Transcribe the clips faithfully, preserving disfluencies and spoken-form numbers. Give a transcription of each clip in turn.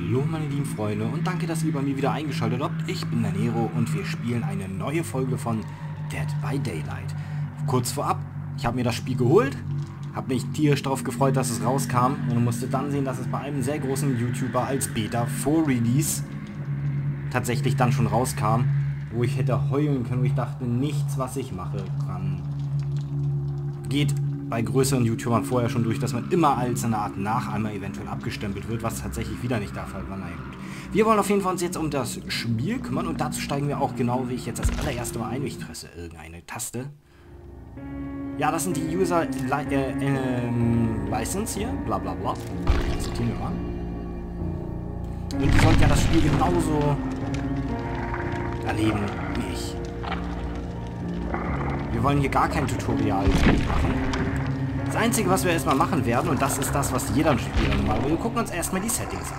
Hallo meine lieben Freunde und danke, dass ihr bei mir wieder eingeschaltet habt. Ich bin der Nero und wir spielen eine neue Folge von Dead by Daylight. Kurz vorab, ich habe mir das Spiel geholt, habe mich tierisch darauf gefreut, dass es rauskam und musste dann sehen, dass es bei einem sehr großen YouTuber als Beta vor Release tatsächlich dann schon rauskam, wo ich hätte heulen können, wo ich dachte, nichts, was ich mache, dran geht bei größeren YouTubern vorher schon durch, dass man immer als eine Art Nachahmer eventuell abgestempelt wird, was tatsächlich wieder nicht der Fall war. Naja, gut. Wir wollen auf jeden Fall uns jetzt um das Spiel kümmern und dazu steigen wir auch genau, wie ich jetzt das allererste Mal ein. Ich presse irgendeine Taste. Ja, das sind die User li äh, ähm, License hier, bla bla bla. Akzeptieren wir mal. Und die sollten ja das Spiel genauso erleben wie ich. Wir wollen hier gar kein Tutorial machen. Das Einzige, was wir erstmal machen werden, und das ist das, was jeder Spieler normal will, wir gucken uns erstmal die Settings an.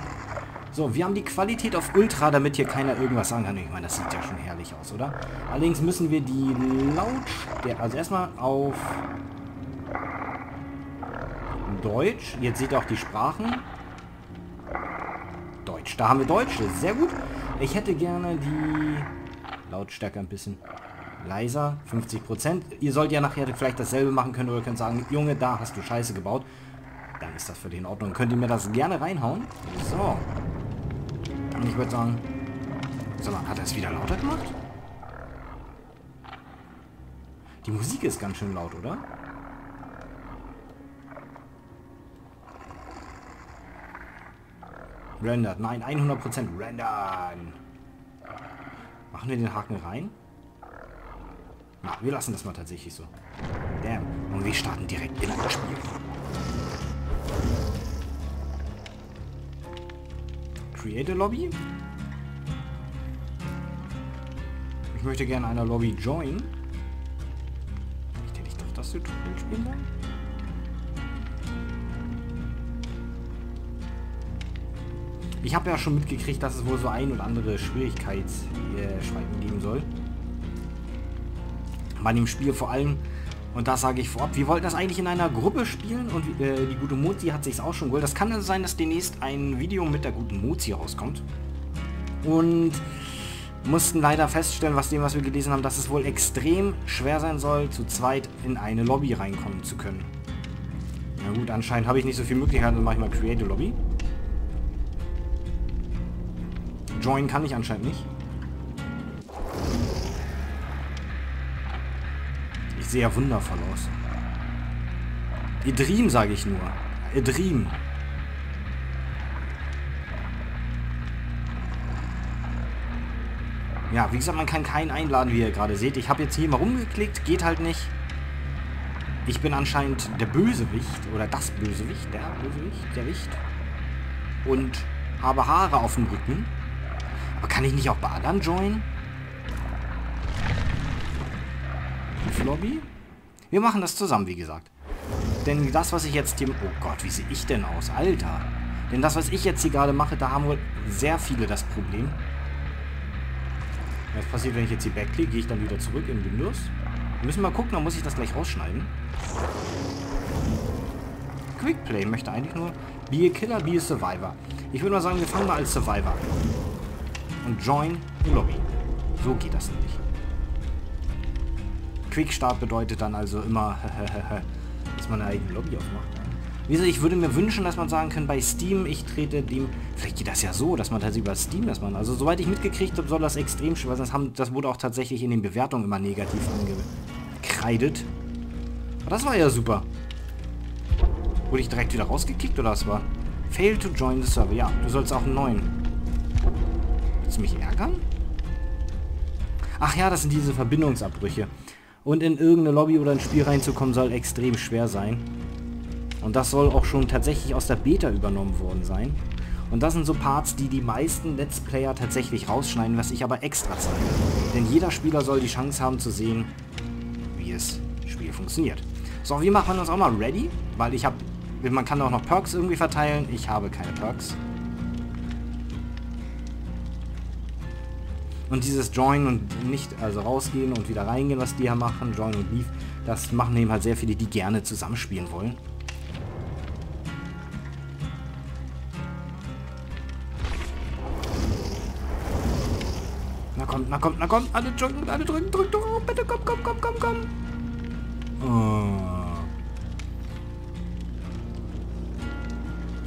So, wir haben die Qualität auf Ultra, damit hier keiner irgendwas sagen kann. Ich meine, das sieht ja schon herrlich aus, oder? Allerdings müssen wir die Lautstärke, also erstmal auf Deutsch. Jetzt seht ihr auch die Sprachen. Deutsch. Da haben wir Deutsch. Sehr gut. Ich hätte gerne die Lautstärke ein bisschen leiser, fünfzig Prozent. Ihr sollt ja nachher vielleicht dasselbe machen können oder könnt sagen, Junge, da hast du Scheiße gebaut. Dann ist das für dich in Ordnung. Könnt ihr mir das gerne reinhauen? So. Und ich würde sagen, so, hat er es wieder lauter gemacht? Die Musik ist ganz schön laut, oder? Rendered. Nein, hundert Prozent rendern. Machen wir den Haken rein? Na, wir lassen das mal tatsächlich so. Damn. Und wir starten direkt in ein Spiel. Create a Lobby. Ich möchte gerne einer Lobby join. Ich denke, ich darf das Tutorial spielen sein. Ich habe ja schon mitgekriegt, dass es wohl so ein oder andere Schwierigkeitsschreiten geben soll. Bei dem Spiel vor allem, und das sage ich vorab, wir wollten das eigentlich in einer Gruppe spielen und äh, die gute Mozi hat sich's auch schon geholt. Das kann also sein, dass demnächst ein Video mit der guten Mozi rauskommt. Und mussten leider feststellen, was dem, was wir gelesen haben, dass es wohl extrem schwer sein soll, zu zweit in eine Lobby reinkommen zu können. Na gut, anscheinend habe ich nicht so viel Möglichkeiten, dann mache ich mal Create a Lobby. Join kann ich anscheinend nicht. Sehr wundervoll aus. Ihr Dream, sage ich nur. Ihr Dream. Ja, wie gesagt, man kann keinen einladen, wie ihr gerade seht. Ich habe jetzt hier mal rumgeklickt, geht halt nicht. Ich bin anscheinend der Bösewicht oder das Bösewicht, der Bösewicht, der Wicht. Und habe Haare auf dem Rücken. Aber kann ich nicht auch bei anderen joinen? Lobby. Wir machen das zusammen, wie gesagt. Denn das, was ich jetzt hier... Oh Gott, wie sehe ich denn aus? Alter. Denn das, was ich jetzt hier gerade mache, da haben wohl sehr viele das Problem. Was passiert, wenn ich jetzt hier wegklicke? Gehe ich dann wieder zurück in Windows? Wir müssen mal gucken, dann muss ich das gleich rausschneiden. Quickplay möchte eigentlich nur... Be a Killer, be a Survivor. Ich würde mal sagen, wir fangen mal als Survivor an. Und join the Lobby. So geht das nämlich. Quickstart bedeutet dann also immer, dass man eine eigene Lobby aufmacht. Wie gesagt, ich würde mir wünschen, dass man sagen kann, bei Steam, ich trete dem... Vielleicht geht das ja so, dass man das über Steam, dass man... Also, soweit ich mitgekriegt habe, soll das extrem schwer sein. Das, haben, das wurde auch tatsächlich in den Bewertungen immer negativ angekreidet. Aber das war ja super. Wurde ich direkt wieder rausgekickt, oder was war? Fail to join the server. Ja, du sollst auch einen neuen. Willst du mich ärgern? Ach ja, das sind diese Verbindungsabbrüche. Und in irgendeine Lobby oder ein Spiel reinzukommen, soll extrem schwer sein. Und das soll auch schon tatsächlich aus der Beta übernommen worden sein. Und das sind so Parts, die die meisten Let's Player tatsächlich rausschneiden, was ich aber extra zeige. Denn jeder Spieler soll die Chance haben zu sehen, wie das Spiel funktioniert. So, wir machen uns auch mal ready, weil ich habe... Man kann auch noch Perks irgendwie verteilen. Ich habe keine Perks. Und dieses Join und nicht, also rausgehen und wieder reingehen, was die ja machen, Join und Leave, das machen eben halt sehr viele, die gerne zusammenspielen wollen. kommt, na kommt, na kommt. Alle joggen, alle drücken, drück, drück. Bitte komm, komm, komm, komm, komm. Oh.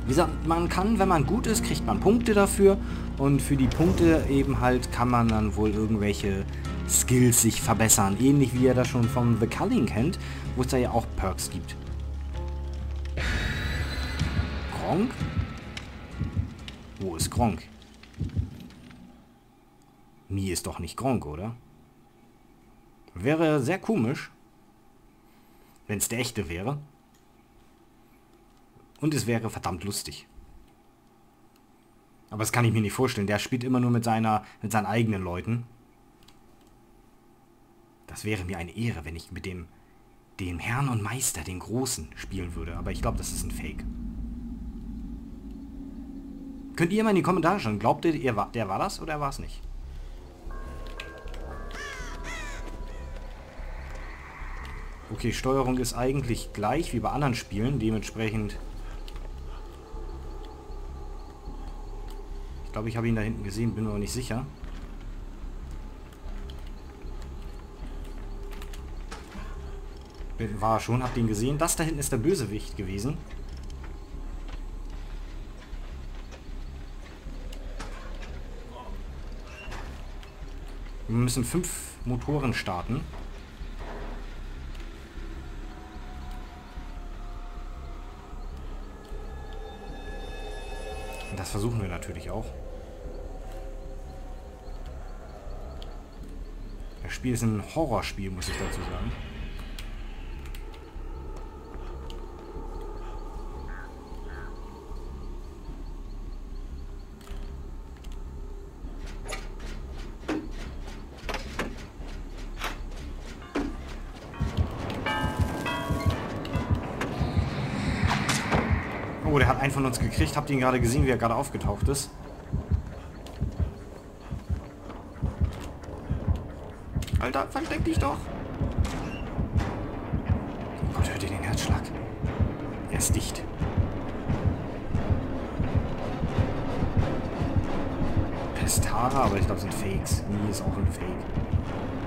Wie gesagt, man kann, wenn man gut ist, kriegt man Punkte dafür. Und für die Punkte eben halt kann man dann wohl irgendwelche Skills sich verbessern. Ähnlich wie ihr das schon von The Culling kennt, wo es da ja auch Perks gibt. Gronkh? Wo ist Gronkh? Mir ist doch nicht Gronkh, oder? Wäre sehr komisch, wenn es der echte wäre. Und es wäre verdammt lustig. Aber das kann ich mir nicht vorstellen. Der spielt immer nur mit seiner, mit seinen eigenen Leuten. Das wäre mir eine Ehre, wenn ich mit dem, dem Herrn und Meister, den Großen, spielen würde. Aber ich glaube, das ist ein Fake. Könnt ihr mal in die Kommentare schreiben. Glaubt ihr, ihr war, der war das oder er war es nicht? Okay, Steuerung ist eigentlich gleich wie bei anderen Spielen. Dementsprechend... Ich glaube, ich habe ihn da hinten gesehen, bin mir aber nicht sicher. War schon, habt ihn gesehen. Das da hinten ist der Bösewicht gewesen. Wir müssen fünf Motoren starten. Das versuchen wir natürlich auch. Das Spiel ist ein Horrorspiel, muss ich dazu sagen. Oh, der hat einen von uns gekriegt. Habt ihr ihn gerade gesehen, wie er gerade aufgetaucht ist? Alter, versteck dich doch! Oh Gott, hört ihr den Herzschlag? Er ist dicht. Pestara, aber ich glaube, sind Fakes. Nie ist auch ein Fake.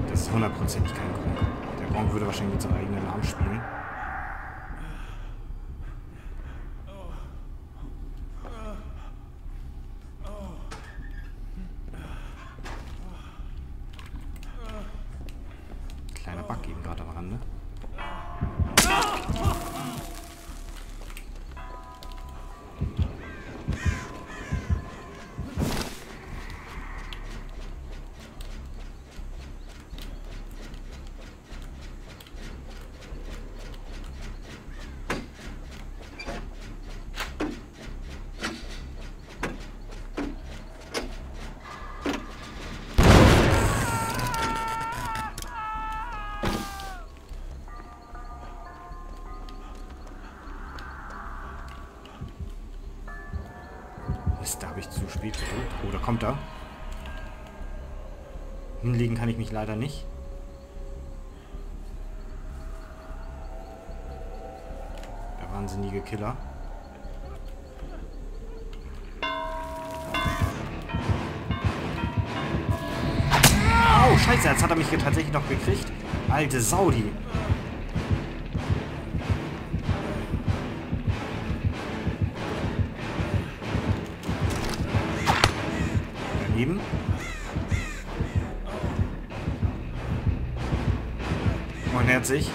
Das ist hundertprozentig kein Gronkh. Der Gronkh würde wahrscheinlich mit seinem eigenen Namen spielen. Kleiner Bug eben gerade am Rande. Da habe ich zu spät gedrückt. Oh, da kommt er. Hinlegen kann ich mich leider nicht. Der wahnsinnige Killer. Au, scheiße, jetzt hat er mich hier tatsächlich noch gekriegt. Alte Saudi. Eben. Und nähert sich.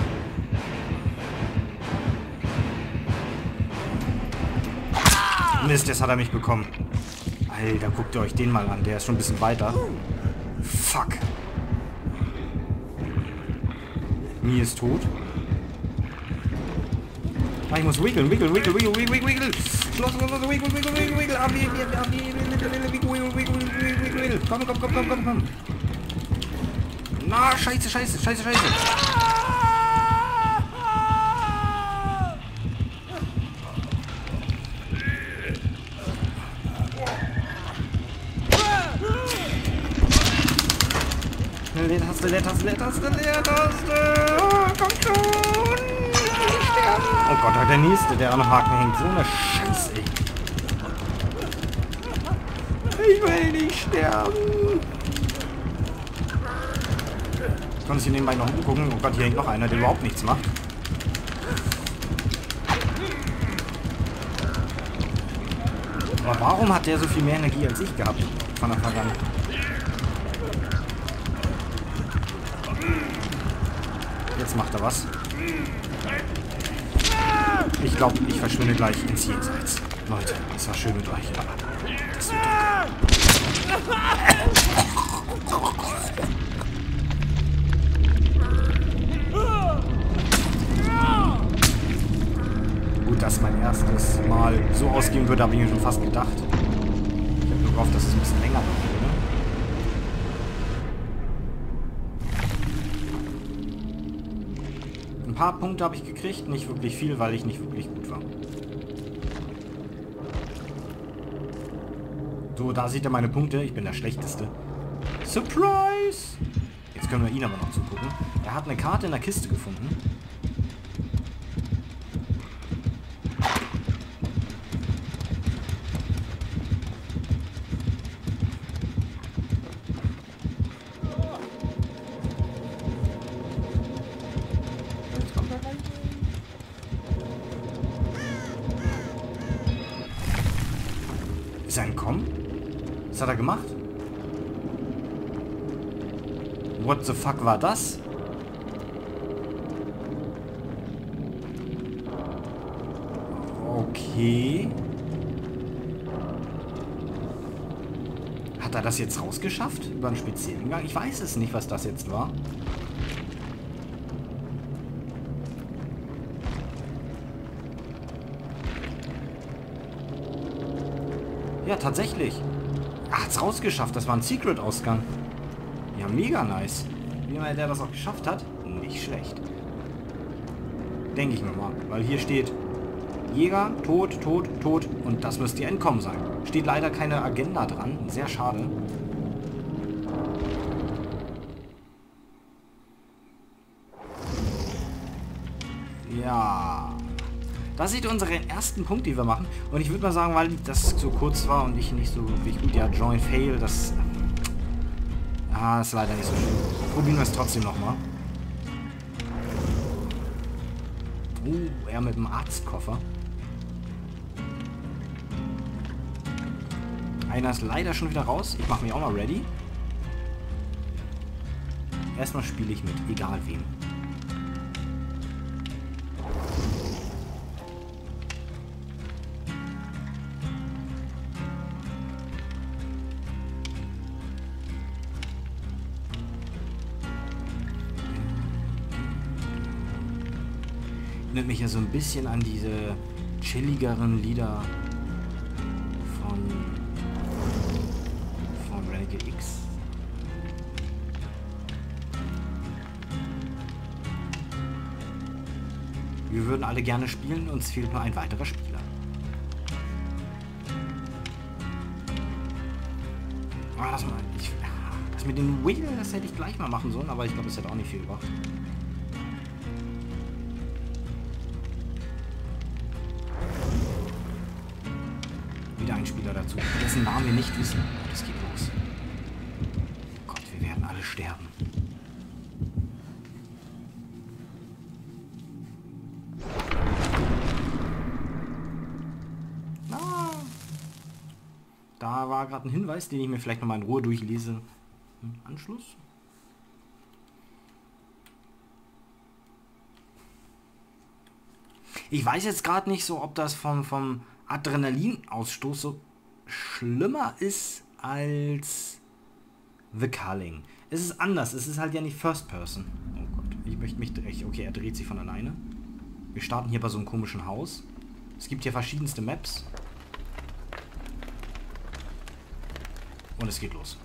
Mist, jetzt hat er mich bekommen. Alter, guckt ihr euch den mal an. Der ist schon ein bisschen weiter. Fuck. Mir ist tot. Ah, ich muss wiggle, wiggle, wiggle, wiggle, wiggle, wiggle. Los, los, los, wiggle, wiggle, wiggle, wiggle. Ab, ab, ab, ab, ab. Komm, komm, komm, komm, komm, komm. Na, scheiße, scheiße, scheiße, scheiße. Leertaste, Leertaste, Leertaste, Leertaste. Oh, komm schon. Ich sterbe. Oh Gott, der nächste, der an dem Haken hängt. So eine Scheiße, ey. Ich will nicht sterben. Kannst du nebenbei noch umgucken. Oh Gott, hier hängt noch einer, der überhaupt nichts macht. Aber warum hat der so viel mehr Energie als ich gehabt? Von Anfang an. Jetzt macht er was. Ich glaube, ich verschwinde gleich ins Jenseits. Leute, es war schön mit euch. Aber das Gut, dass mein erstes Mal so ausgehen würde, habe ich mir schon fast gedacht. Ich habe nur gehofft, dass es ein bisschen länger dauert. Ein paar Punkte habe ich gekriegt, nicht wirklich viel, weil ich nicht wirklich gut war. So, da sieht er meine Punkte. Ich bin der Schlechteste. Surprise! Jetzt können wir ihn aber noch zugucken. Er hat eine Karte in der Kiste gefunden. Ist er entkommen? Was hat er gemacht? What the fuck war das? Okay. Hat er das jetzt rausgeschafft? Über einen speziellen Gang? Ich weiß es nicht, was das jetzt war. Ja, tatsächlich. Er hat's rausgeschafft. Das war ein Secret-Ausgang. Ja, mega nice. Wie immer der das auch geschafft hat, nicht schlecht. Denke ich mir mal. Weil hier steht Jäger, tot, tot, tot. Und das müsste ihr Entkommen sein. Steht leider keine Agenda dran. Sehr schade. Ja. Das sind unsere ersten Punkte, die wir machen. Und ich würde mal sagen, weil das so kurz war und ich nicht so wirklich gut... Ja, Join Fail, das... Ah, ist leider nicht so schön. Probieren wir es trotzdem nochmal. Oh, er mit dem Arztkoffer. Einer ist leider schon wieder raus. Ich mache mich auch mal ready. Erstmal spiele ich mit, egal wem. Erinnert mich ja so ein bisschen an diese chilligeren Lieder von, von Relic X. Wir würden alle gerne spielen, uns fehlt nur ein weiterer Spieler. Ah, das, mal, ich, das mit den Wheel, das hätte ich gleich mal machen sollen, aber ich glaube, es hätte auch nicht viel gebracht. Spieler dazu, dessen Namen wir nicht wissen. Das geht los. Oh Gott, wir werden alle sterben. Ah. Da war gerade ein Hinweis, den ich mir vielleicht nochmal in Ruhe durchlese. Hm, Anschluss? Ich weiß jetzt gerade nicht so, ob das vom... vom Adrenalinausstoß so schlimmer ist als The Culling. Es ist anders, es ist halt ja nicht First Person. Oh Gott, ich möchte mich direkt... Okay, er dreht sich von alleine. Wir starten hier bei so einem komischen Haus. Es gibt hier verschiedenste Maps. Und es geht los.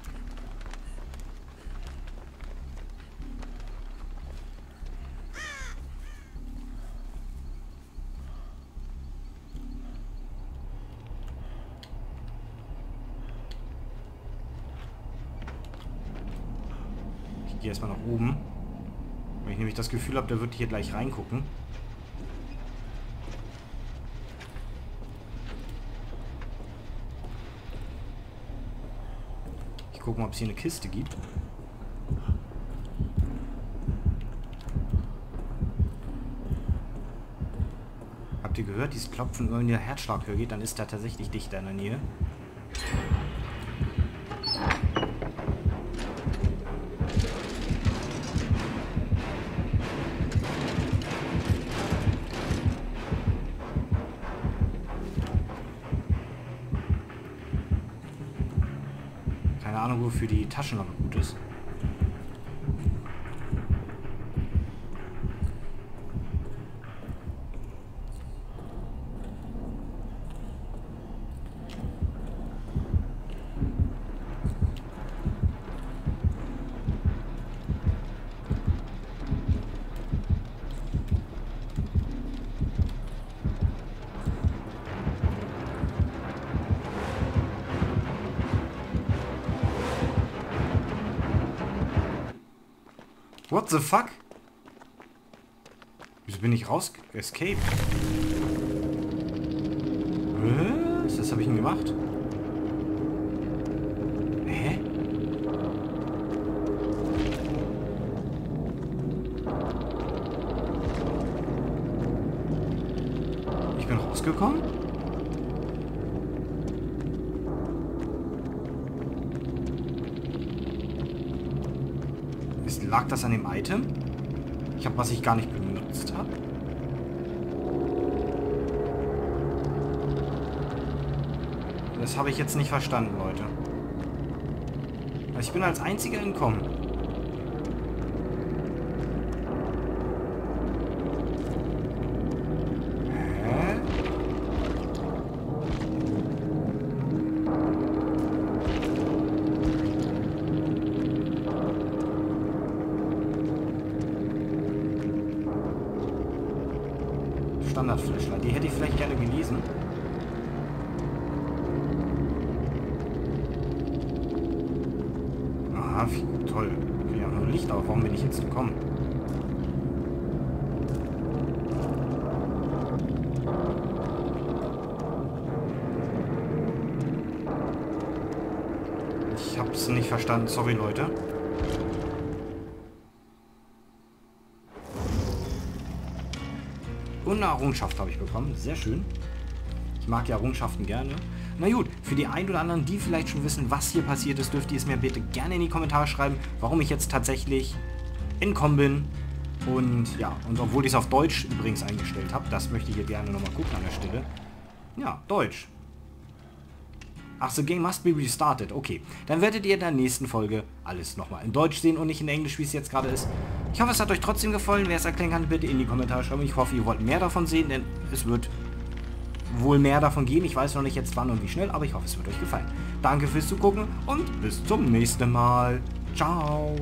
Erstmal nach oben. Weil ich nämlich das Gefühl habe, der wird hier gleich reingucken. Ich gucke mal, ob es hier eine Kiste gibt. hört dieses Klopfen, wenn der Herzschlag höher geht, dann ist er tatsächlich dichter in der Nähe. Keine Ahnung, wofür die Taschenlampe gut ist. What the fuck? Wieso bin ich raus... Escape? Was? Das habe ich denn gemacht? Hä? Ich bin rausgekommen? Lag das an dem Item? Ich habe was ich gar nicht benutzt habe. Das habe ich jetzt nicht verstanden, Leute. Also ich bin als einziger entkommen. Standardfläschler, die hätte ich vielleicht gerne gelesen. Ah, toll. Ich habe nur Licht auf. Warum bin ich jetzt gekommen? Ich habe es nicht verstanden. Sorry, Leute. Und eine Errungenschaft habe ich bekommen. Sehr schön. Ich mag ja Errungenschaften gerne. Na gut, für die einen oder anderen, die vielleicht schon wissen, was hier passiert ist, dürft ihr es mir bitte gerne in die Kommentare schreiben, warum ich jetzt tatsächlich entkommen bin. Und ja, und obwohl ich es auf Deutsch übrigens eingestellt habe, das möchte ich hier gerne nochmal gucken an der Stelle. Ja, Deutsch. Ach, the game must be restarted. Okay, dann werdet ihr in der nächsten Folge alles nochmal in Deutsch sehen und nicht in Englisch, wie es jetzt gerade ist. Ich hoffe, es hat euch trotzdem gefallen. Wer es erklären kann, bitte in die Kommentare schreiben. Ich hoffe, ihr wollt mehr davon sehen, denn es wird wohl mehr davon geben. Ich weiß noch nicht jetzt wann und wie schnell, aber ich hoffe, es wird euch gefallen. Danke fürs Zugucken und bis zum nächsten Mal. Ciao.